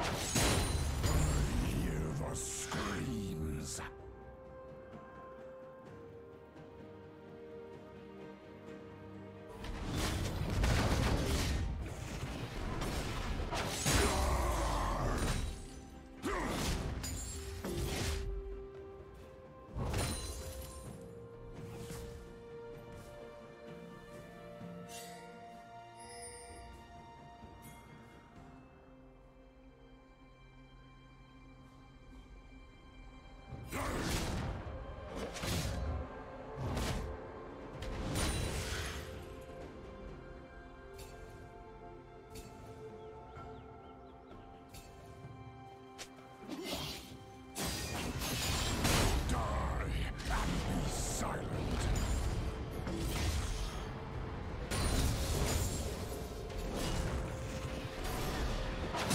I hear the screams.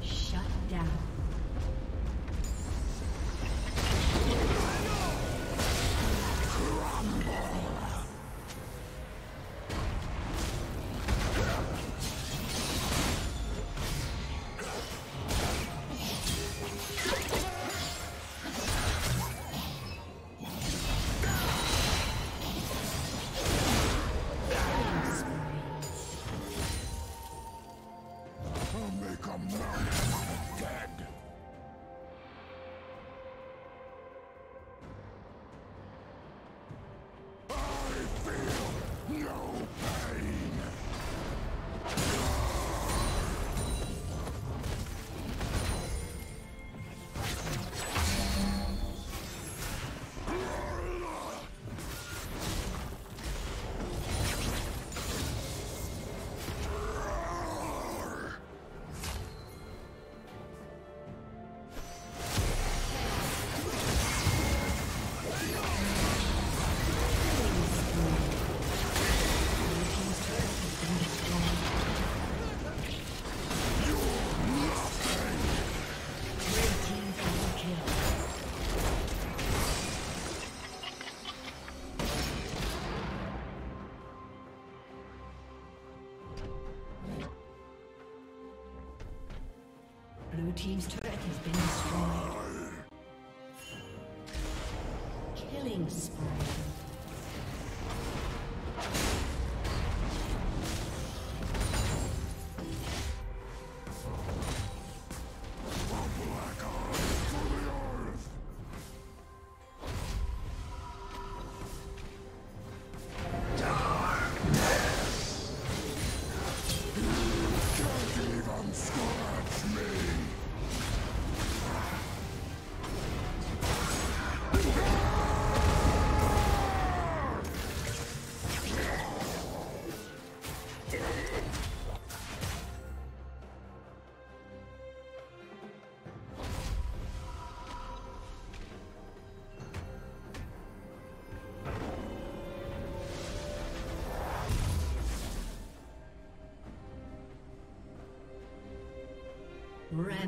Shut down. team's turret has been destroyed. Killing spree.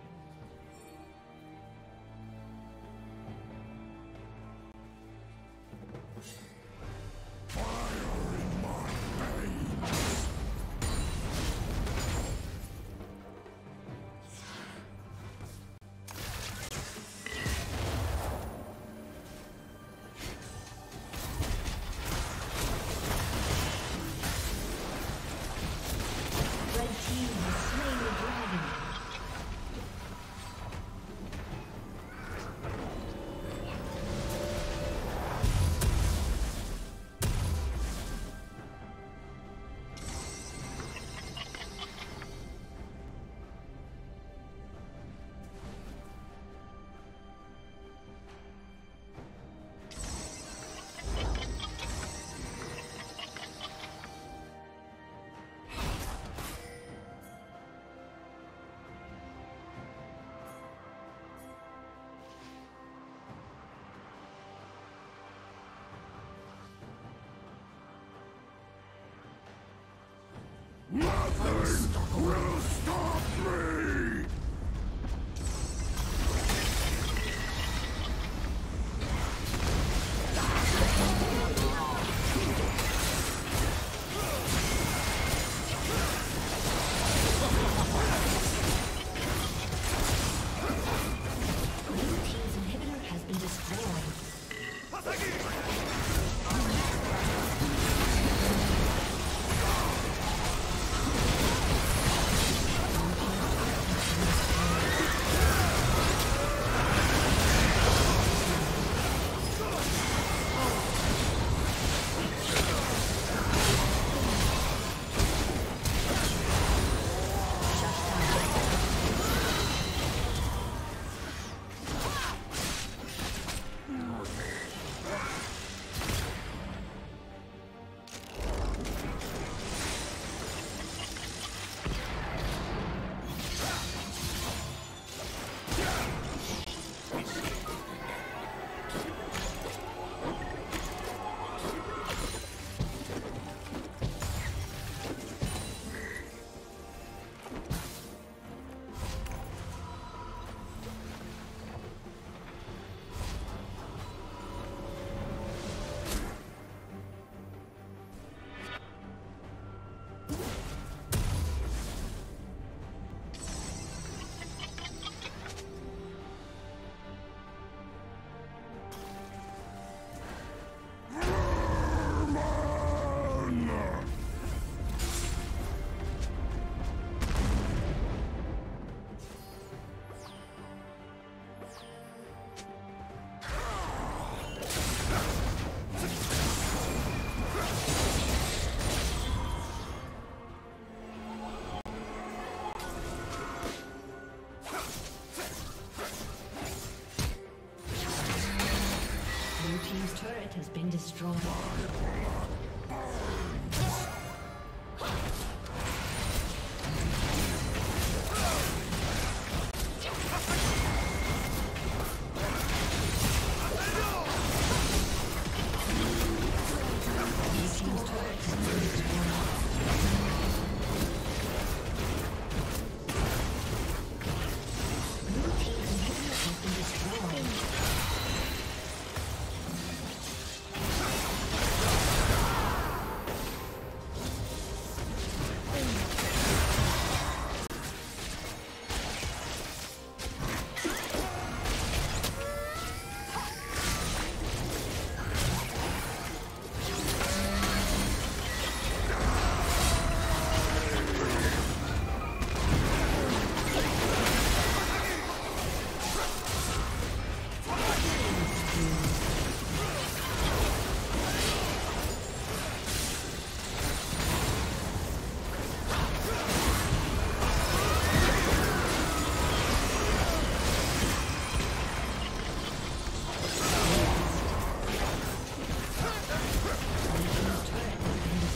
Nothing will stop me! Has been destroyed.